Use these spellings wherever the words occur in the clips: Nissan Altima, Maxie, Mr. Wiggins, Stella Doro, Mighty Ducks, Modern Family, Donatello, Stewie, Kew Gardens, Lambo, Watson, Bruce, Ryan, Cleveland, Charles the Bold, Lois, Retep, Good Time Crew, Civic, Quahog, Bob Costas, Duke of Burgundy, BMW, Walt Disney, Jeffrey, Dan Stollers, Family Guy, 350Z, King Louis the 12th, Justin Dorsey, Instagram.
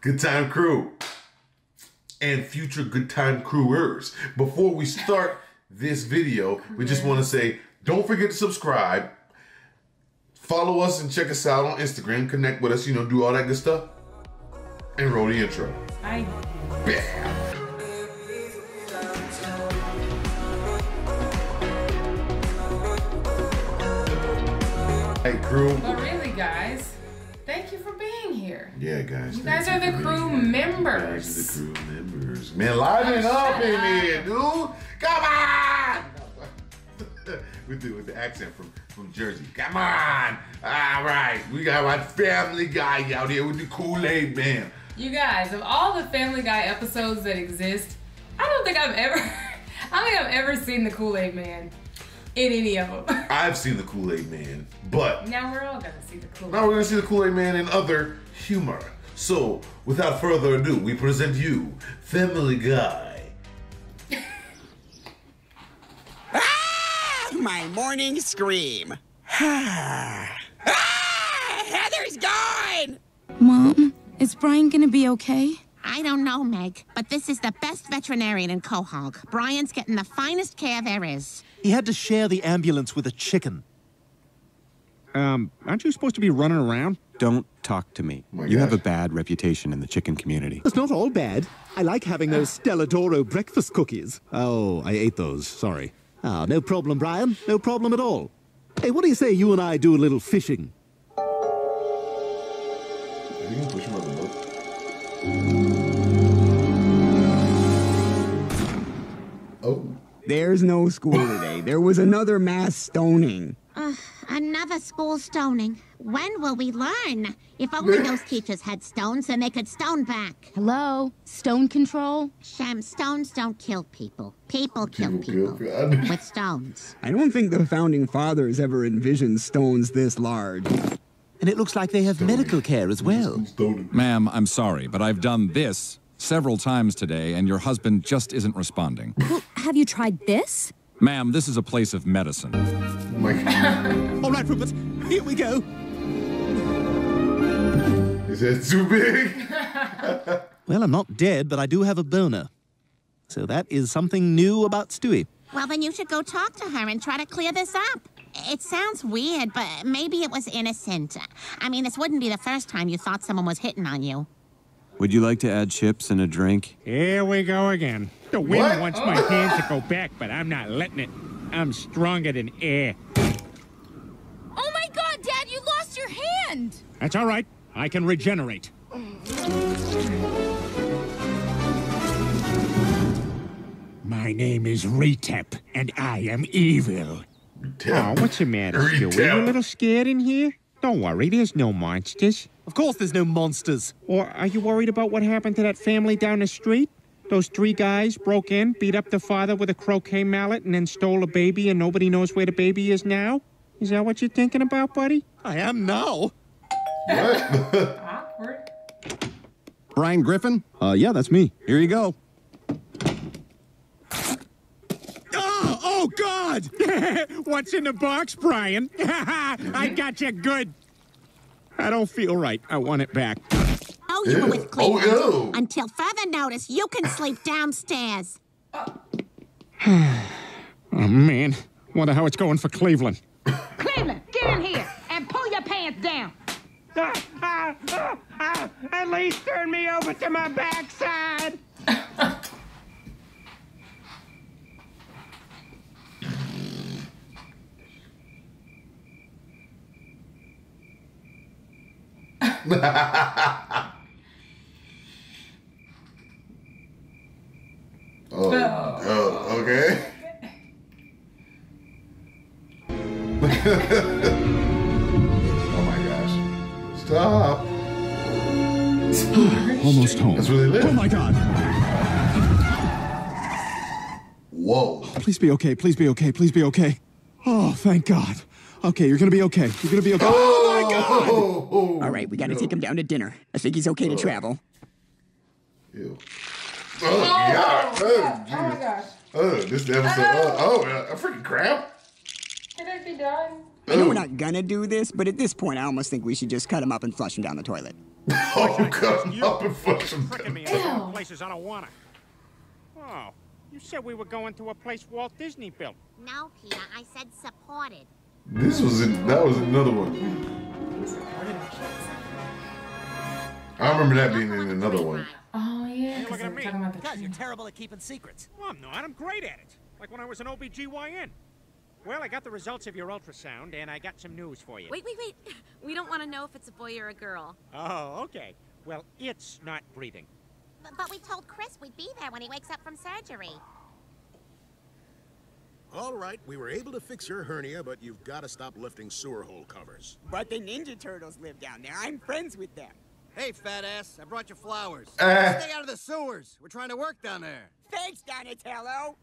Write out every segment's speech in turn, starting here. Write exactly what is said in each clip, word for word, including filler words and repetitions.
Good Time Crew and future Good Time Crewers. Before we start this video, we just want to say, don't forget to subscribe. Follow us and check us out on Instagram. Connect with us, you know, do all that good stuff. And roll the intro. I Bam. Hey crew. But really guys, thank you for being here. Yeah guys. You guys are the crew members. You guys are the crew members. Man, liven up in here, dude. Come on! We do it with the accent from, from Jersey. Come on! Alright, we got my Family Guy out here with the Kool-Aid Man. You guys, of all the Family Guy episodes that exist, I don't think I've ever I don't think I've ever seen the Kool-Aid Man. In any of them. I've seen the Kool-Aid Man, but... Now we're all gonna see the Kool-Aid Man. Now we're gonna see the Kool-Aid Man in other humor. So, without further ado, we present you, Family Guy. Ah! My morning scream. Ah! Heather's gone! Mom, is Brian gonna be okay? I don't know, Meg, but this is the best veterinarian in Quahog. Brian's getting the finest care there is. He had to share the ambulance with a chicken. Um, aren't you supposed to be running around? Don't talk to me. Oh you gosh. have a bad reputation in the chicken community. It's not all bad. I like having those Stella Doro breakfast cookies. Oh, I ate those. Sorry. Ah, oh, no problem, Brian. No problem at all. Hey, what do you say you and I do a little fishing? Are you gonna push him on the boat? Oh. There's no school today. There was another mass stoning. Uh, another school stoning. When will we learn? If only those teachers had stones and they could stone back. Hello? Stone control? Shem, stones don't kill people. People kill people with stones. I don't think the Founding Fathers ever envisioned stones this large. And it looks like they have medical care as well. Ma'am, I'm sorry, but I've done this several times today, and your husband just isn't responding. Well, have you tried this? Ma'am, this is a place of medicine. Oh my God. All right, Rupert, here we go. Is that too big? Well, I'm not dead, but I do have a boner. So that is something new about Stewie. Well, then you should go talk to her and try to clear this up. It sounds weird, but maybe it was innocent. I mean, this wouldn't be the first time you thought someone was hitting on you. Would you like to add chips and a drink? Here we go again. The wind what? wants oh. my hands to go back, but I'm not letting it. I'm stronger than air. Oh my God, Dad, you lost your hand! That's all right. I can regenerate. My name is Retep, and I am evil. Retep. Oh, what's the matter, Stewie? Are you a little scared in here? Don't worry, there's no monsters. Of course there's no monsters. Or are you worried about what happened to that family down the street? Those three guys broke in, beat up the father with a croquet mallet, and then stole a baby, and nobody knows where the baby is now? Is that what you're thinking about, buddy? I am now. What? Awkward. Brian Griffin? Uh, yeah, that's me. Here you go. Oh, God! What's in the box, Brian? I got you good. I don't feel right. I want it back. Oh, you ew. were with Cleveland. Oh, until further notice, you can sleep downstairs. Oh, man. Wonder how it's going for Cleveland. Cleveland, get in here and pull your pants down. Uh, uh, uh, uh, at least turn me over to my backside. oh. oh, okay. Oh my gosh. Stop. Almost home. That's where they live. Oh my God. Whoa. Please be okay. Please be okay. Please be okay. Oh, thank God. Okay, you're going to be okay. You're going to be okay. Oh! God. Oh, oh, all right, we gotta no. take him down to dinner. I think he's okay oh. to travel. Ew. Oh, oh, God. Oh, oh my gosh. Oh, this episode. Oh, oh, oh a freaking crap. Can it be done? I know oh. we're not gonna do this, but at this point, I almost think we should just cut him up and flush him down the toilet. Oh, God, up and fucking tricking me into places I don't want to. Oh, you said we were going to a place Walt Disney built. No, Peter, I said supported. This was it. That was another one. I remember that being in another one. Oh, yeah, because I'm talking about the tree. You're terrible at keeping secrets. Well, I'm not. I'm great at it. Like when I was an O B G Y N. Well, I got the results of your ultrasound, and I got some news for you. Wait, wait, wait. We don't want to know if it's a boy or a girl. Oh, okay. Well, it's not breathing. But, but we told Chris we'd be there when he wakes up from surgery. All right, we were able to fix your hernia, but you've got to stop lifting sewer hole covers. But the Ninja Turtles live down there. I'm friends with them. Hey, fat ass, I brought you flowers. Uh. Stay out of the sewers. We're trying to work down there. Thanks, Donatello.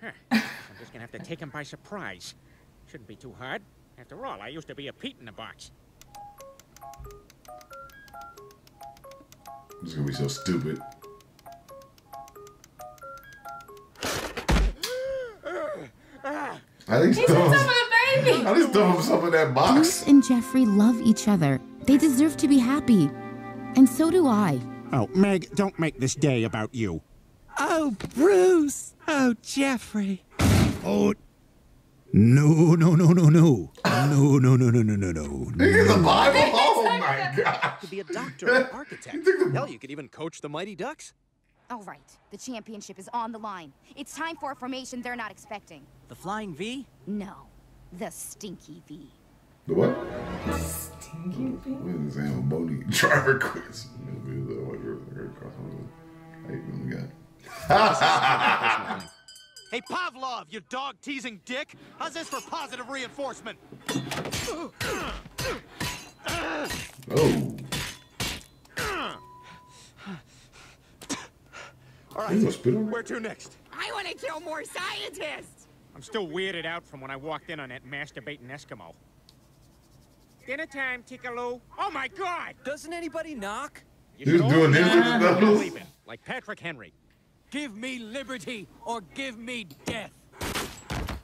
Huh. I'm just gonna have to take him by surprise. Shouldn't be too hard. After all, I used to be a Pete in the box. This is gonna be so stupid. I think he's throwing my baby. I just throw him something in that box. Bruce and Jeffrey love each other. They deserve to be happy, and so do I. Oh, Meg, don't make this day about you. Oh, Bruce! Oh, Jeffrey! Oh, no, no, no, no, no, no, no, no, no, no, no, no. This is the Bible. Oh my God! To be a doctor, an architect. Hell, you could even coach the Mighty Ducks. All right, the championship is on the line. It's time for a formation they're not expecting. The flying V? No, the stinky V. The what? The stinky V. What is this? Bodie driver quiz. Hey, Pavlov, you dog teasing dick! How's this for positive reinforcement? Oh. All right, where to next? I want to kill more scientists. I'm still weirded out from when I walked in on that masturbating Eskimo. Dinner time, Tikaloo. Oh my God! Doesn't anybody knock? You're doing this with the doubles? Like Patrick Henry. Give me liberty or give me death.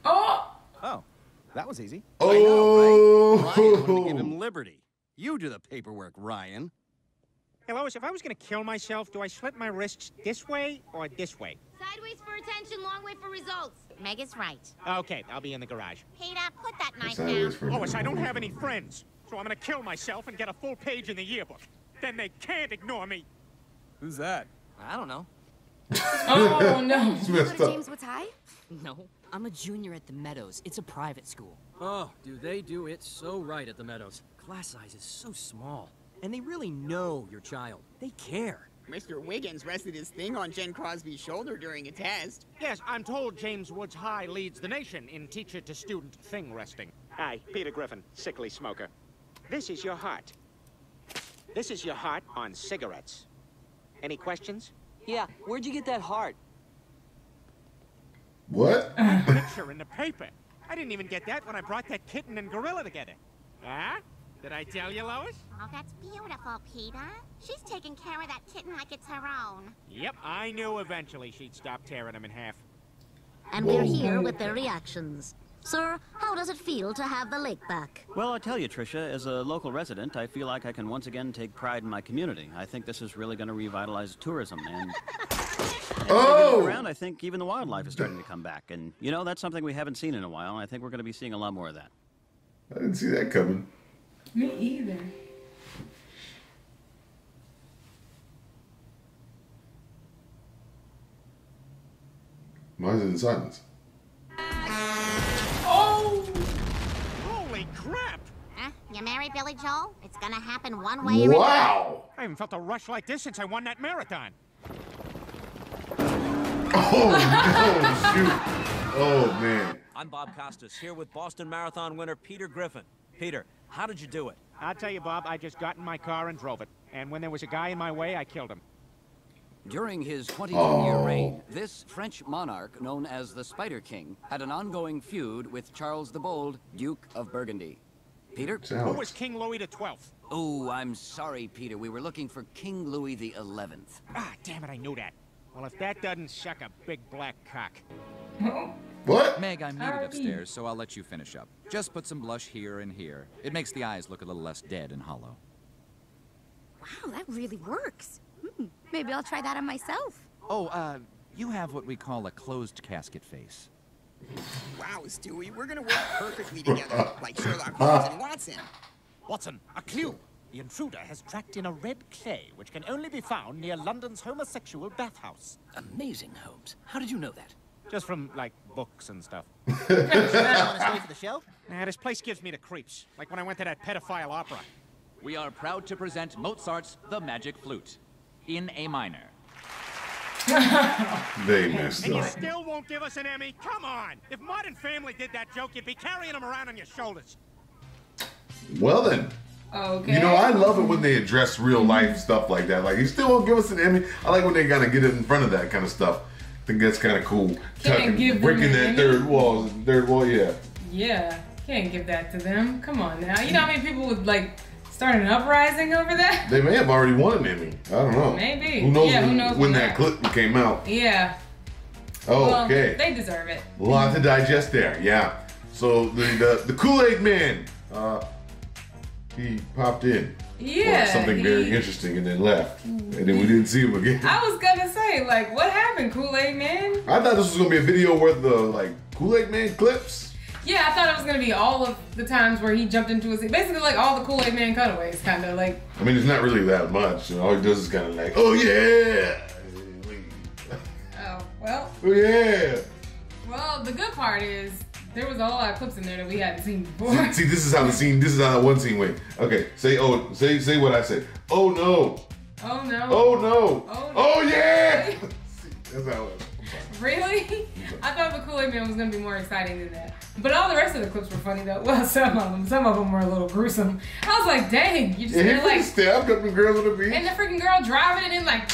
Oh! Oh, that was easy. Oh! I know, right? Ryan wanted to give him liberty. You do the paperwork, Ryan. Hey, Lois, if I was going to kill myself, do I slip my wrists this way or this way? Sideways for attention, long way for results. Meg is right. Okay, I'll be in the garage. Peter, put that knife down. Lois, I don't have any friends, so I'm going to kill myself and get a full page in the yearbook. Then they can't ignore me. Who's that? I don't know. Oh, no. Did you go to James Woods High? No, I'm a junior at the Meadows. It's a private school. Oh, do they do it so right at the Meadows. Class size is so small. And they really know your child. They care. Mister Wiggins rested his thing on Jen Crosby's shoulder during a test. Yes, I'm told James Woods High leads the nation in teacher-to-student thing resting. Hi, Peter Griffin, sickly smoker. This is your heart. This is your heart on cigarettes. Any questions? Yeah, where'd you get that heart? What? Picture in the paper. I didn't even get that when I brought that kitten and gorilla together. Huh? Did I tell you, Lois? Oh, that's beautiful, Peter. She's taking care of that kitten like it's her own. Yep, I knew eventually she'd stop tearing him in half. And Whoa. We're here with their reactions. Sir, how does it feel to have the lake back? Well, I tell you, Trisha, as a local resident, I feel like I can once again take pride in my community. I think this is really going to revitalize tourism, and... and oh! Around, I think even the wildlife is starting to come back, and, you know, that's something we haven't seen in a while, and I think we're going to be seeing a lot more of that. I didn't see that coming. Me either. Mine's in silence. Crap! Huh? You marry Billy Joel? It's gonna happen one way or another. Wow! I haven't felt a rush like this since I won that marathon. Oh, oh shoot! Oh man! I'm Bob Costas here with Boston Marathon winner Peter Griffin. Peter, how did you do it? I'll tell you, Bob. I just got in my car and drove it. And when there was a guy in my way, I killed him. During his twenty-one year oh. reign, this French monarch, known as the Spider King, had an ongoing feud with Charles the Bold, Duke of Burgundy. Peter? Who was King Louis the Twelfth? Oh, I'm sorry, Peter. We were looking for King Louis the Eleventh. Ah, damn it, I knew that. Well, if that doesn't suck a big black cock. What? Meg, I'm needed upstairs, so I'll let you finish up. Just put some blush here and here. It makes the eyes look a little less dead and hollow. Wow, that really works. Hmm, maybe I'll try that on myself. Oh, uh, you have what we call a closed casket face. Wow, Stewie, we're gonna work perfectly together, like Sherlock Holmes and Watson. Watson, a clue. The intruder has tracked in a red clay, which can only be found near London's homosexual bathhouse. Amazing, Holmes. How did you know that? Just from, like, books and stuff. On his way to the shelf? Nah, this place gives me the creeps, like when I went to that pedophile opera. We are proud to present Mozart's The Magic Flute, in A minor. They missed and up. You still won't give us an Emmy? Come on! If Modern Family did that joke, you'd be carrying them around on your shoulders. Well then. Okay. You know, I love it when they address real life stuff like that. Like, you still won't give us an Emmy? I like when they gotta get it in front of that kind of stuff. I think that's kind of cool. Tucking, breaking that Emmy? third wall. Third wall, yeah. Yeah. Can't give that to them. Come on now. You know how many people would, like, start an uprising over that? They may have already won an Emmy. I don't know. Maybe. Who knows, yeah, who knows when, when that clip came out. Yeah. Okay. Well, they deserve it. A lot to digest there, yeah. So, the, the, the Kool-Aid Man. Uh... He popped in. Yeah. Something he, very interesting and then left. And then we didn't see him again. I was gonna say, like, what happened, Kool-Aid Man? I thought this was gonna be a video worth of, like, Kool-Aid Man clips. Yeah, I thought it was gonna be all of the times where he jumped into his, basically like all the Kool-Aid Man cutaways, kind of like. I mean, it's not really that much. All he does is kind of like, oh yeah! Oh, well. Oh yeah! Well, the good part is, there was a whole lot of clips in there that we hadn't seen before. See, see, this is how the scene, this is how one scene went. Okay, say oh, say say what I say. Oh no. Oh no. Oh no. Oh, no. Oh yeah. See, that's how it was. Really? I thought the Kool-Aid Man was gonna be more exciting than that. But all the rest of the clips were funny though. Well, some of them, some of them were a little gruesome. I was like, dang, you just yeah, like stabbed up the girls on the beach. And the freaking girl driving and then like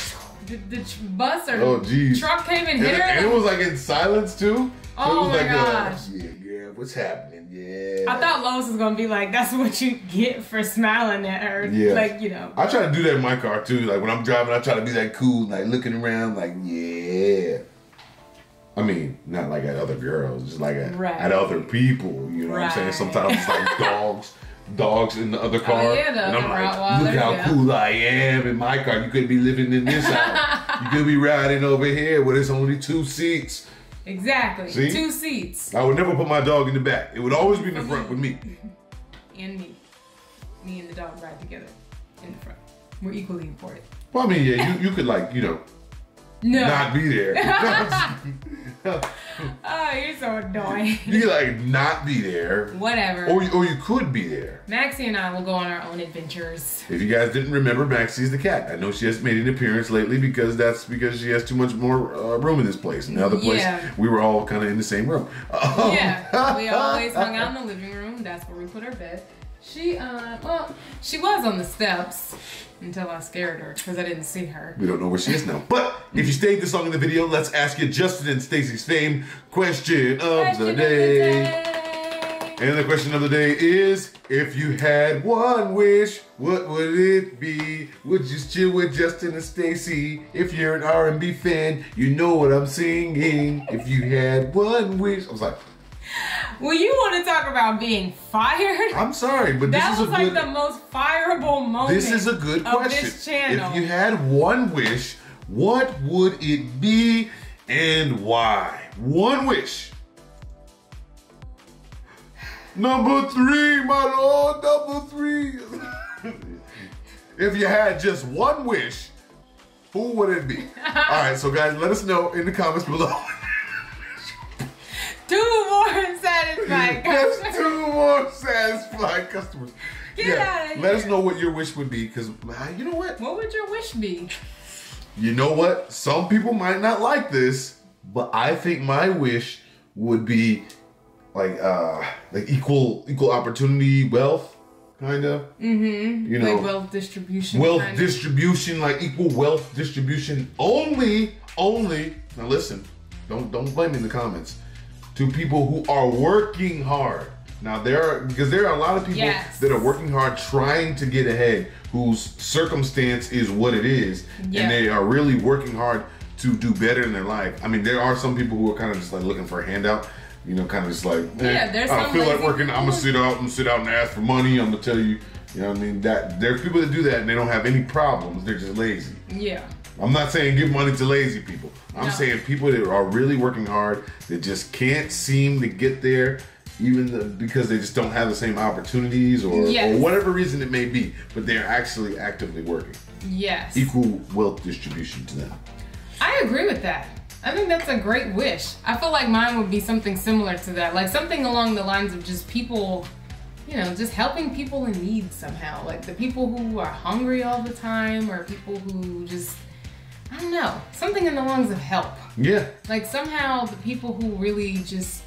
the, the bus or oh, geez. truck came and hit and, her. And it was like in silence too. Oh my like, gosh. Oh, yeah, yeah, what's happening? Yeah. I thought Lois was going to be like, that's what you get for smiling at her. Yeah. Like, you know. I try to do that in my car, too. Like, when I'm driving, I try to be that cool, like, looking around, like, yeah. I mean, not like at other girls, just like at, right. at other people. You know right. what I'm saying? Sometimes it's like dogs. Dogs in the other car. Oh, yeah, the and I'm like, look how yeah. cool I am in my car. You could be living in this house. You could be riding over here where there's only two seats. Exactly. See? Two seats. I would never put my dog in the back. It would always be in the front with me. And me. Me and the dog ride together in the front. We're equally important. Well, I mean, yeah, you, you could like, you know, no. not be there. Oh, you're so annoying. You could like not be there. Whatever. Or, or you could be there. Maxie and I will go on our own adventures. If you guys didn't remember, Maxie's the cat. I know she has made an appearance lately because that's because she has too much more uh, room in this place. In the other place, yeah. we were all kind of in the same room. Um, yeah, we always hung out in the living room. That's where we put our bed. She, uh, well, she was on the steps until I scared her because I didn't see her. We don't know where she is now. But if you stayed this long in the video, let's ask you Justin and Stacy's fame question, question of, the, of day. the day. And the question of the day is, if you had one wish, what would it be? Would you chill with Justin and Stacy? If you're an R and B fan, you know what I'm singing. If you had one wish, I was like, well, you want to talk about being fired? I'm sorry, but this that is was a like good, the most fireable moment. This is a good of question. This channel. If you had one wish, what would it be and why? One wish. Number three, my lord. Number three. If you had just one wish, who would it be? All right, so guys, let us know in the comments below. Two more satisfied customers. That's two more satisfied customers. Get yeah. out of here. Let us know what your wish would be, because you know what? What would your wish be? You know what? Some people might not like this, but I think my wish would be like uh, like equal equal opportunity wealth, kind of. Mm-hmm. You know, like wealth distribution. Wealth kinda. distribution, like equal wealth distribution. Only, only. Now listen, don't don't blame me in the comments. To people who are working hard. Now there are, because there are a lot of people yes. that are working hard trying to get ahead, whose circumstance is what it is, yeah. and they are really working hard to do better in their life. I mean, there are some people who are kind of just like looking for a handout, you know, kind of just like, eh, yeah, there's I don't feel like working, I'm gonna sit out and sit out and ask for money, I'm gonna tell you, You know what I mean? That there's people that do that and they don't have any problems. They're just lazy. Yeah. I'm not saying give money to lazy people. I'm no. saying people that are really working hard that just can't seem to get there, even the, because they just don't have the same opportunities or, yes. or whatever reason it may be. But they're actually actively working. Yes. Equal wealth distribution to them. I agree with that. I think that's a great wish. I feel like mine would be something similar to that. Like something along the lines of just people, you know, just helping people in need somehow. Like the people who are hungry all the time or people who just, I don't know, something in the lungs of help. Yeah. Like somehow the people who really just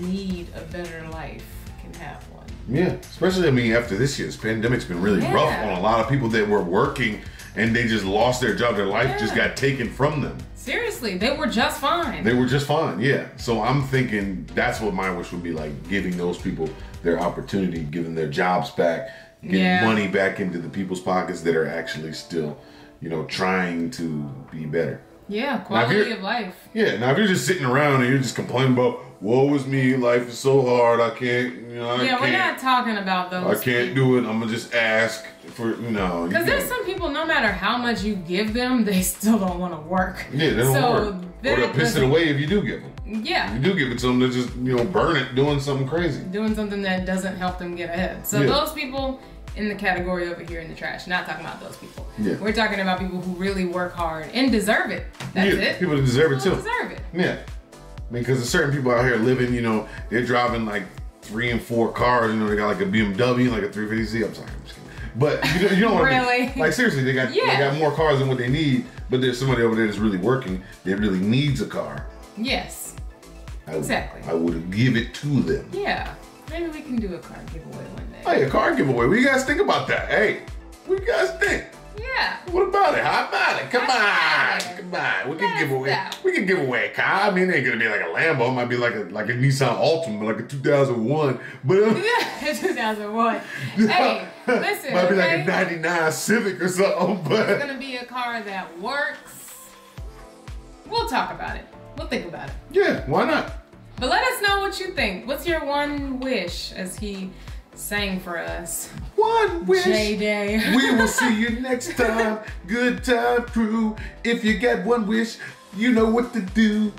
need a better life can have one. Yeah, especially, I mean, after this year's pandemic's been really yeah. rough on a lot of people that were working and they just lost their job. Their life yeah. just got taken from them. Seriously, they were just fine. They were just fine, yeah. So I'm thinking that's what my wish would be like, giving those people their opportunity, giving their jobs back, getting yeah. money back into the people's pockets that are actually still, you know, trying to be better. Yeah, quality of life. Yeah, now if you're just sitting around and you're just complaining about, woe is me, life is so hard, I can't, you know, I yeah, can't. Yeah, we're not talking about those. I can't people. do it, I'm gonna just ask for, you know. Because there's some people, no matter how much you give them, they still don't want to work. Yeah, they don't so want to work. Or they'll piss it away if you do give them. Yeah. If you do give it to them, they'll just, you know, burn it doing something crazy. Doing something that doesn't help them get ahead. So yeah. those people in the category over here in the trash. Not talking about those people. Yeah. We're talking about people who really work hard and deserve it. That's yeah, it. People that deserve people it too. deserve it. Yeah. I mean, because there's certain people out here living, you know, they're driving like three and four cars. You know, they got like a B M W, like a three fifty Z. I'm sorry, I'm just kidding. But you know, you know what really? I mean? Like seriously, they got yeah. they got more cars than what they need. But there's somebody over there that's really working that really needs a car. Yes. I would, exactly. I would give it to them. Yeah. Maybe we can do a car giveaway one day. Hey, a car giveaway. What do you guys think about that? Hey, what do you guys think? Yeah. What about it? How about it? Come I on. It. Come on. We can, give away, we can give away a car. I mean, it ain't going to be like a Lambo. It might be like a, like a Nissan Altima, like a two thousand one. But, uh, two thousand one. Hey, listen. Might be okay? like a ninety-nine Civic or something. But it's going to be a car that works. We'll talk about it. We'll think about it. Yeah, why not? But let us know what you think. What's your one wish, as he sang for us? One wish. J-Day. We will see you next time. Good Time Crew. If you got one wish, you know what to do.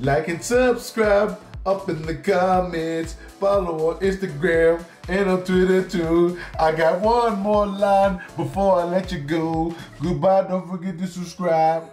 Like and subscribe up in the comments. Follow on Instagram and on Twitter too. I got one more line before I let you go. Goodbye. Don't forget to subscribe.